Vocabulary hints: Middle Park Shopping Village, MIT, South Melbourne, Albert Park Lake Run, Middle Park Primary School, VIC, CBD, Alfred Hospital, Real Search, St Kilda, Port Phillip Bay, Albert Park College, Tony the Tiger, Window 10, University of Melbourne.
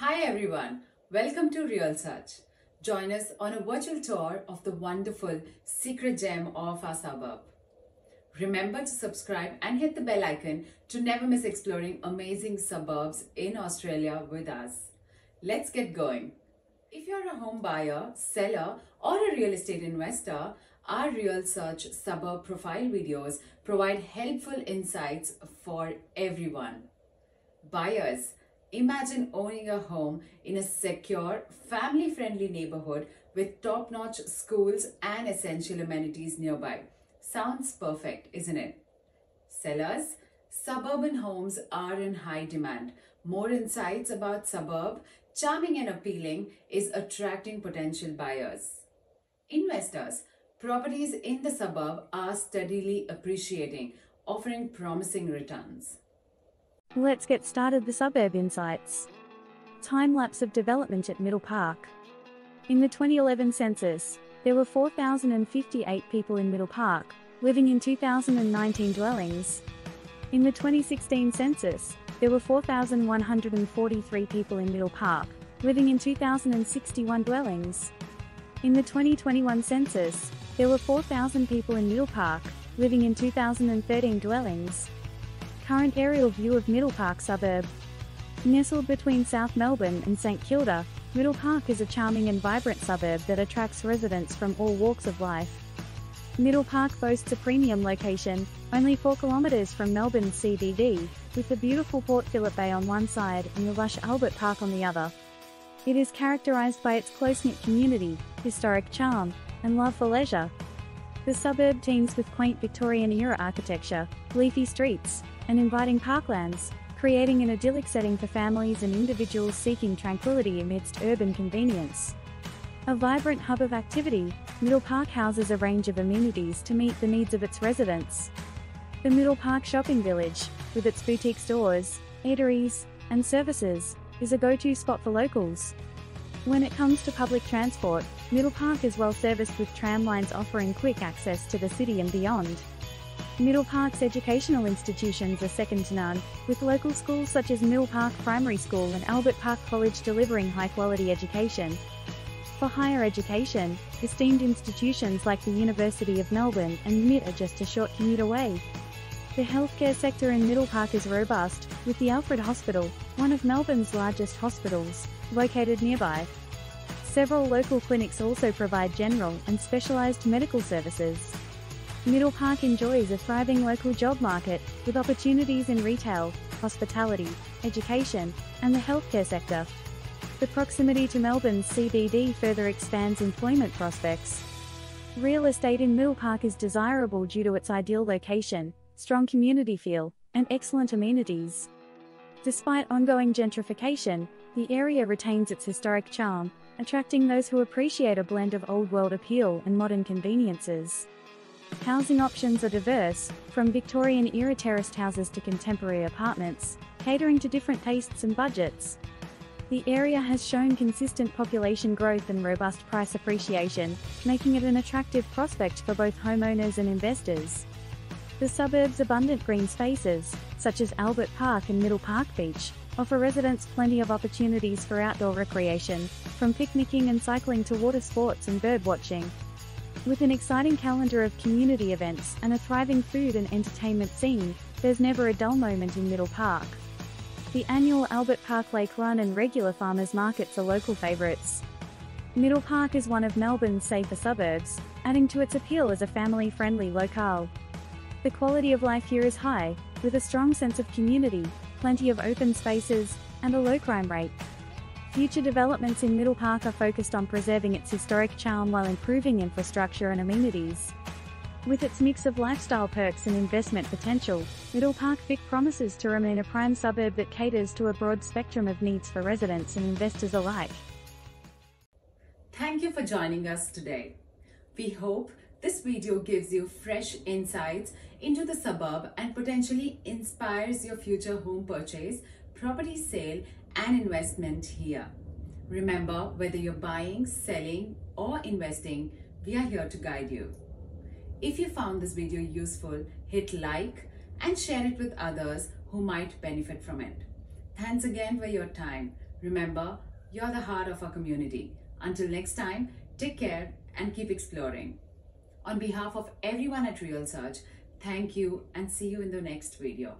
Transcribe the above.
Hi everyone, welcome to Real Search. Join us on a virtual tour of the wonderful secret gem of our suburb. Remember to subscribe and hit the bell icon to never miss exploring amazing suburbs in Australia with us. Let's get going. If you're a home buyer, seller, or a real estate investor, our Real Search suburb profile videos provide helpful insights for everyone. Buyers, imagine owning a home in a secure, family-friendly neighborhood with top-notch schools and essential amenities nearby. Sounds perfect, isn't it? Sellers, suburban homes are in high demand. More insights about suburb, charming and appealing, is attracting potential buyers. Investors, properties in the suburb are steadily appreciating, offering promising returns. Let's get started the suburb insights. Time-lapse of development at Middle Park. In the 2011 census, there were 4,058 people in Middle Park, living in 2,019 dwellings. In the 2016 census, there were 4,143 people in Middle Park, living in 2,061 dwellings. In the 2021 census, there were 4,000 people in Middle Park, living in 2,013 dwellings. Current aerial view of Middle Park suburb. Nestled between South Melbourne and St Kilda, Middle Park is a charming and vibrant suburb that attracts residents from all walks of life. Middle Park boasts a premium location, only 4 kilometres from Melbourne's CBD, with the beautiful Port Phillip Bay on one side and the lush Albert Park on the other. It is characterized by its close-knit community, historic charm, and love for leisure. The suburb teems with quaint Victorian-era architecture, leafy streets, and inviting parklands, creating an idyllic setting for families and individuals seeking tranquility amidst urban convenience. A vibrant hub of activity, Middle Park houses a range of amenities to meet the needs of its residents. The Middle Park Shopping Village, with its boutique stores, eateries, and services, is a go-to spot for locals. When it comes to public transport, Middle Park is well serviced with tram lines offering quick access to the city and beyond. Middle Park's educational institutions are second to none, with local schools such as Middle Park Primary School and Albert Park College delivering high-quality education. For higher education, esteemed institutions like the University of Melbourne and MIT are just a short commute away. The healthcare sector in Middle Park is robust, with the Alfred Hospital, one of Melbourne's largest hospitals, located nearby. Several local clinics also provide general and specialised medical services. Middle Park enjoys a thriving local job market, with opportunities in retail, hospitality, education, and the healthcare sector. The proximity to Melbourne's CBD further expands employment prospects. Real estate in Middle Park is desirable due to its ideal location, strong community feel, and excellent amenities. Despite ongoing gentrification, the area retains its historic charm, attracting those who appreciate a blend of old-world appeal and modern conveniences. Housing options are diverse, from Victorian-era terraced houses to contemporary apartments, catering to different tastes and budgets. The area has shown consistent population growth and robust price appreciation, making it an attractive prospect for both homeowners and investors. The suburb's abundant green spaces, such as Albert Park and Middle Park Beach, offer residents plenty of opportunities for outdoor recreation, from picnicking and cycling to water sports and bird watching. With an exciting calendar of community events and a thriving food and entertainment scene, there's never a dull moment in Middle Park. The annual Albert Park Lake Run and regular farmers markets are local favourites. Middle Park is one of Melbourne's safer suburbs, adding to its appeal as a family-friendly locale. The quality of life here is high, with a strong sense of community, plenty of open spaces, and a low crime rate. Future developments in Middle Park are focused on preserving its historic charm while improving infrastructure and amenities. With its mix of lifestyle perks and investment potential, Middle Park Vic promises to remain a prime suburb that caters to a broad spectrum of needs for residents and investors alike. Thank you for joining us today. We hope this video gives you fresh insights into the suburb and potentially inspires your future home purchase, property sale, and investment here. Remember, whether you're buying, selling, or investing, we are here to guide you. If you found this video useful, hit like and share it with others who might benefit from it. Thanks again for your time. Remember, you're the heart of our community. Until next time, take care and keep exploring. On behalf of everyone at Real Search, thank you and see you in the next video.